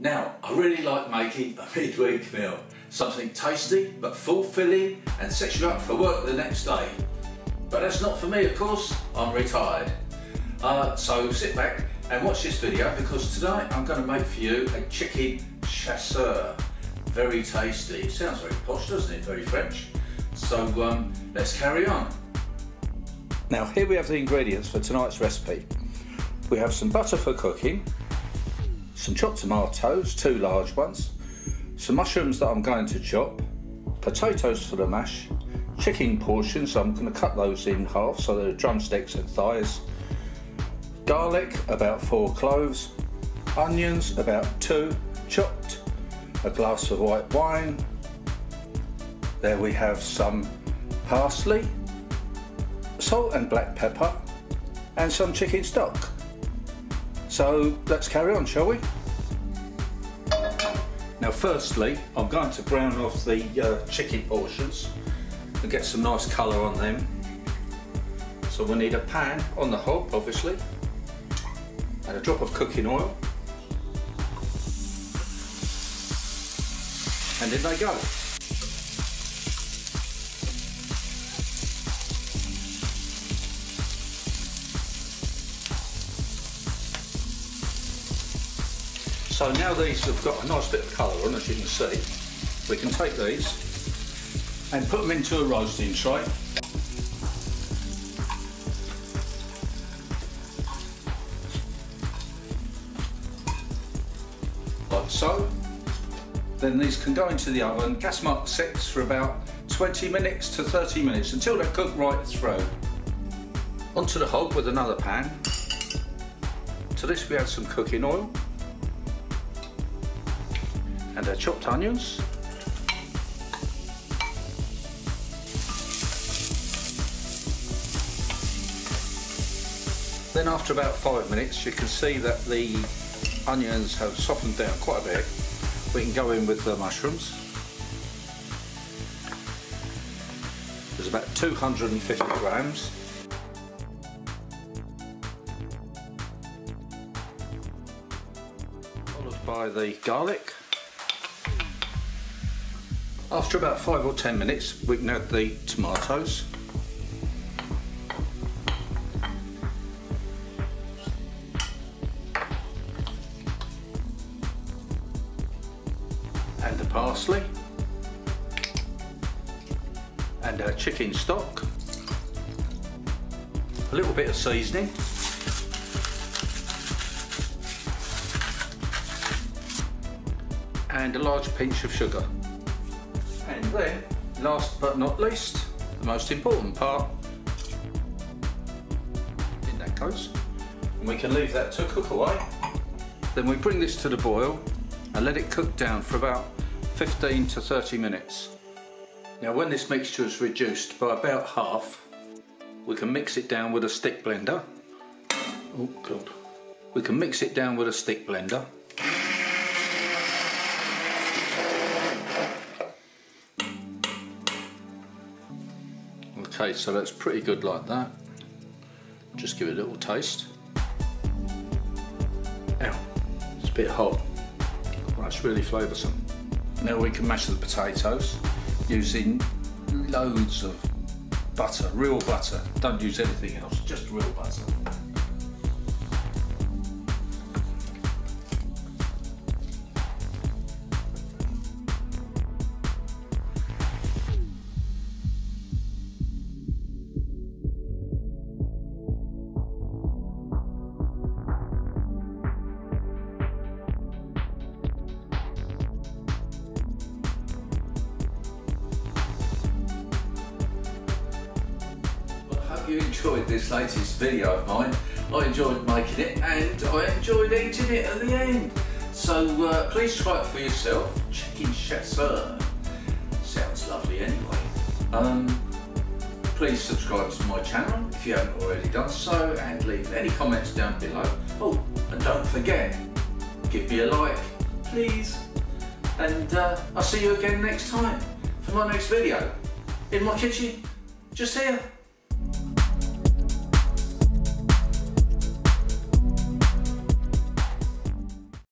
Now, I really like making a midweek meal. Something tasty, but fulfilling, and sets you up for work the next day. But that's not for me, of course, I'm retired. So sit back and watch this video, because tonight I'm going to make for you a chicken chasseur. Very tasty. It sounds very posh, doesn't it? Very French. So let's carry on. Now here we have the ingredients for tonight's recipe. We have some butter for cooking, some chopped tomatoes, 2 large ones, some mushrooms that I'm going to chop, potatoes for the mash, chicken portions, so I'm going to cut those in half so they're drumsticks and thighs, garlic about 4 cloves, onions about 2 chopped, a glass of white wine. There we have some parsley, salt and black pepper, and some chicken stock. So let's carry on, shall we? Now firstly, I'm going to brown off the chicken portions and get some nice colour on them. So we need a pan on the hob, obviously, and a drop of cooking oil. And in they go. So now these have got a nice bit of colour on, as you can see. We can take these and put them into a roasting tray. Like so. Then these can go into the oven, gas mark 6, for about 20 minutes to 30 minutes, until they're cooked right through. Onto the hob with another pan. To this we add some cooking oil. And our chopped onions. Then after about 5 minutes, you can see that the onions have softened down quite a bit. We can go in with the mushrooms. There's about 250 grams. Followed by the garlic. After about 5 or 10 minutes, we can add the tomatoes. And the parsley. And our chicken stock. A little bit of seasoning. And a large pinch of sugar. And then, last but not least, the most important part, in that goes. And we can leave that to cook away. Then we bring this to the boil and let it cook down for about 15 to 30 minutes. Now when this mixture is reduced by about half, we can mix it down with a stick blender. Oh God. We can mix it down with a stick blender. Okay, so that's pretty good like that. Just give it a little taste. Ow, it's a bit hot. That's really flavoursome. Now we can mash the potatoes using loads of butter, real butter. Don't use anything else, just real butter. You enjoyed this latest video of mine. I enjoyed making it and I enjoyed eating it at the end. So please try it for yourself. Chicken chasseur. Sounds lovely anyway. Please subscribe to my channel if you haven't already done so, and leave any comments down below. Oh, and don't forget, give me a like, please. And I'll see you again next time for my next video. In my kitchen, just here.